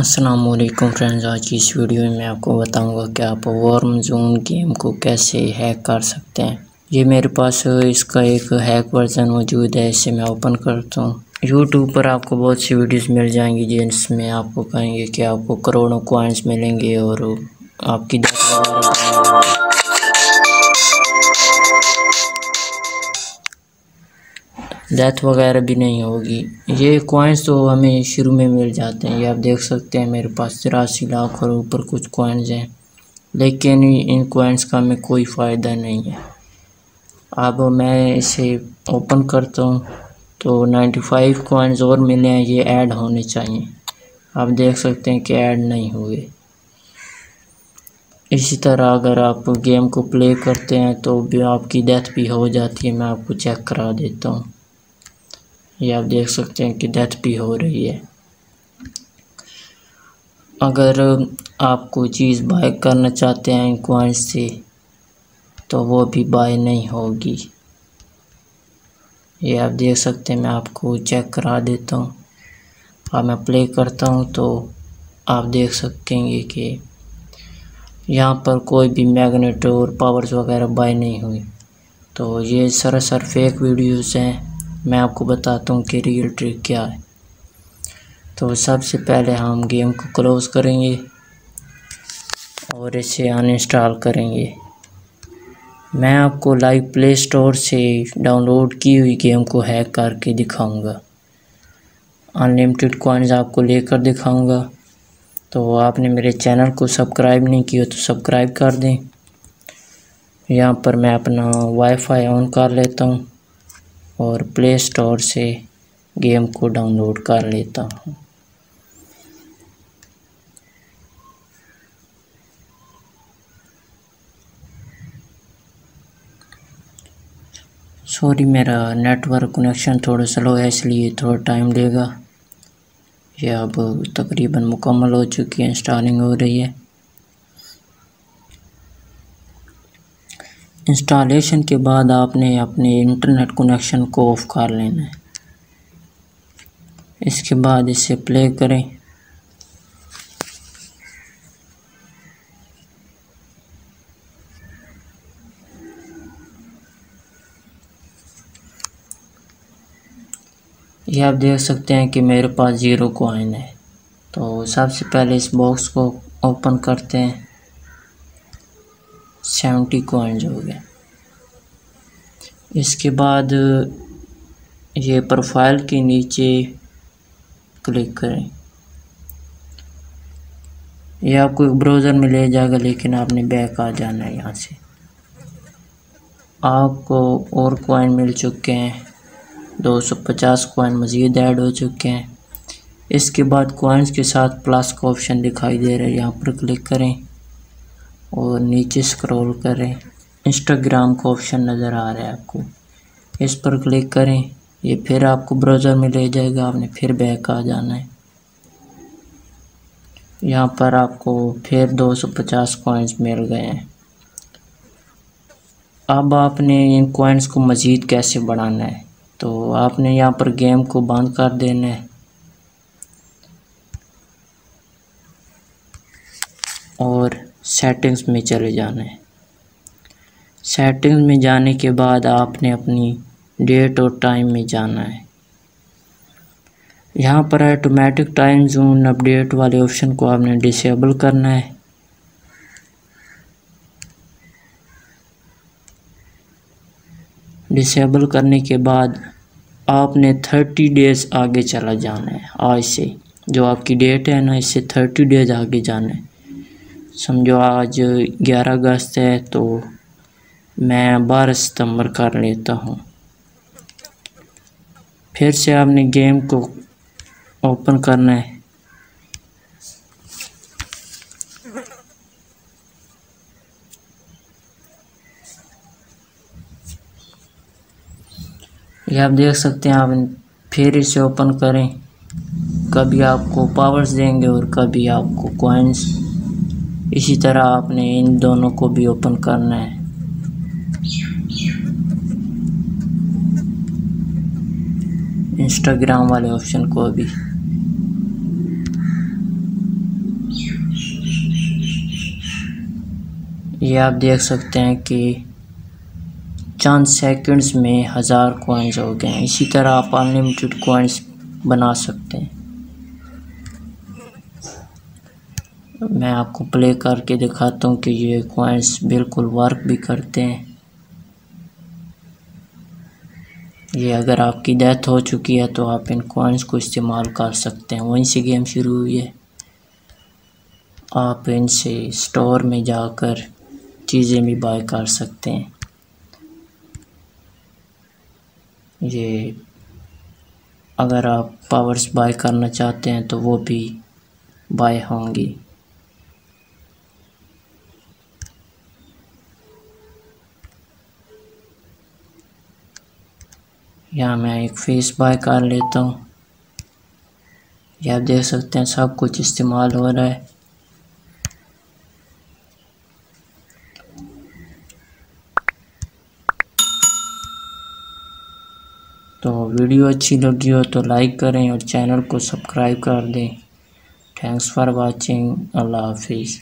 अस्सलामुअलैकुम फ्रेंड्स, आज की इस वीडियो में मैं आपको बताऊंगा कि आप वॉर्म जोन गेम को कैसे हैक कर सकते हैं। ये मेरे पास इसका एक हैक वर्जन मौजूद है, इसे मैं ओपन करता हूँ। यूट्यूब पर आपको बहुत सी वीडियोस मिल जाएंगी जिसमें आपको कहेंगे कि आपको करोड़ों कॉइंस मिलेंगे और आपकी 10 वगैरह भी नहीं होगी। ये कॉइन्स तो हमें शुरू में मिल जाते हैं, ये आप देख सकते हैं मेरे पास 83 लाख और ऊपर कुछ कॉइन्स हैं, लेकिन इन कॉइन्स का हमें कोई फ़ायदा नहीं है। अब मैं इसे ओपन करता हूँ तो 95 कॉइन्स और मिले हैं, ये ऐड होने चाहिए। आप देख सकते हैं कि ऐड नहीं हुए। इसी तरह अगर आप गेम को प्ले करते हैं तो भी आपकी डेथ भी हो जाती है। मैं आपको चेक करा देता हूँ, ये आप देख सकते हैं कि डेथ भी हो रही है। अगर आप कोई चीज़ बाय करना चाहते हैं कॉइन्स से तो वो भी बाय नहीं होगी। ये आप देख सकते हैं, मैं आपको चेक करा देता हूँ। अब मैं प्ले करता हूँ तो आप देख सकेंगे कि यहाँ पर कोई भी मैग्नेट और पावर्स वगैरह बाय नहीं हुई। तो ये सरासर फेक वीडियोस हैं। मैं आपको बताता हूँ कि रियल ट्रिक क्या है। तो सबसे पहले हम गेम को क्लोज़ करेंगे और इसे अनइंस्टॉल करेंगे। मैं आपको लाइव प्ले स्टोर से डाउनलोड की हुई गेम को हैक करके दिखाऊंगा। अनलिमिटेड कॉइन्स आपको लेकर दिखाऊंगा। तो आपने मेरे चैनल को सब्सक्राइब नहीं किया तो सब्सक्राइब कर दें। यहाँ पर मैं अपना वाईफाई ऑन कर लेता हूँ और प्ले स्टोर से गेम को डाउनलोड कर लेता हूँ। सॉरी, मेरा नेटवर्क कनेक्शन थोड़ा स्लो है इसलिए थोड़ा टाइम लेगा। यह अब तकरीबन मुकम्मल हो चुकी है, इंस्टॉलिंग हो रही है। इंस्टॉलेशन के बाद आपने अपने इंटरनेट कनेक्शन को ऑफ कर लेना है। इसके बाद इसे प्ले करें। ये आप देख सकते हैं कि मेरे पास 0 कॉइन है। तो सबसे पहले इस बॉक्स को ओपन करते हैं। 70 कॉइन्स हो गए। इसके बाद ये प्रोफाइल के नीचे क्लिक करें। ये आपको एक ब्राउज़र में ले जाएगा, लेकिन आपने बैक आ जाना है। यहाँ से आपको और कॉइन मिल चुके हैं, 250 कॉइन मज़ीद ऐड हो चुके हैं। इसके बाद कॉइन्स के साथ प्लस का ऑप्शन दिखाई दे रहा है, यहाँ पर क्लिक करें और नीचे स्क्रॉल करें। इंस्टाग्राम का ऑप्शन नज़र आ रहा है आपको, इस पर क्लिक करें। ये फिर आपको ब्राउज़र में ले जाएगा, आपने फिर बैक आ जाना है। यहाँ पर आपको फिर 250 कॉइन्स मिल गए हैं। अब आपने इन कॉइन्स को मज़ीद कैसे बढ़ाना है, तो आपने यहाँ पर गेम को बंद कर देना है और सेटिंग्स में चले जाना है। सेटिंग्स में जाने के बाद आपने अपनी डेट और टाइम में जाना है। यहाँ पर ऑटोमेटिक टाइम जोन अपडेट वाले ऑप्शन को आपने डिसेबल करना है। डिसेबल करने के बाद आपने 30 डेज़ आगे चला जाना है। आज से जो आपकी डेट है ना, इससे 30 डेज़ आगे जाना है। समझो आज 11 अगस्त है तो मैं 12 सितंबर कर लेता हूँ। फिर से आपने गेम को ओपन करना है। ये आप देख सकते हैं, आप फिर इसे ओपन करें। कभी आपको पावर्स देंगे और कभी आपको कॉइन्स। इसी तरह आपने इन दोनों को भी ओपन करना है। इंस्टाग्राम वाले ऑप्शन को भी ये आप देख सकते हैं कि चंद सेकंड्स में 1000 कॉइन्स हो गए हैं। इसी तरह आप अनलिमिटेड कॉइन्स बना सकते हैं। मैं आपको प्ले करके दिखाता हूँ कि ये कॉइन्स बिल्कुल वर्क भी करते हैं। ये अगर आपकी डेथ हो चुकी है तो आप इन कॉइन्स को इस्तेमाल कर सकते हैं। वहीं से गेम शुरू हुई है। आप इनसे स्टोर में जाकर चीज़ें भी बाय कर सकते हैं। ये अगर आप पावर्स बाय करना चाहते हैं तो वो भी बाय होंगी। यहाँ मैं एक फेस बाय कर लेता हूँ। यह आप देख सकते हैं सब कुछ इस्तेमाल हो रहा है। तो वीडियो अच्छी लगी हो तो लाइक करें और चैनल को सब्सक्राइब कर दें। Thanks for watching. अल्लाह हाफिज़।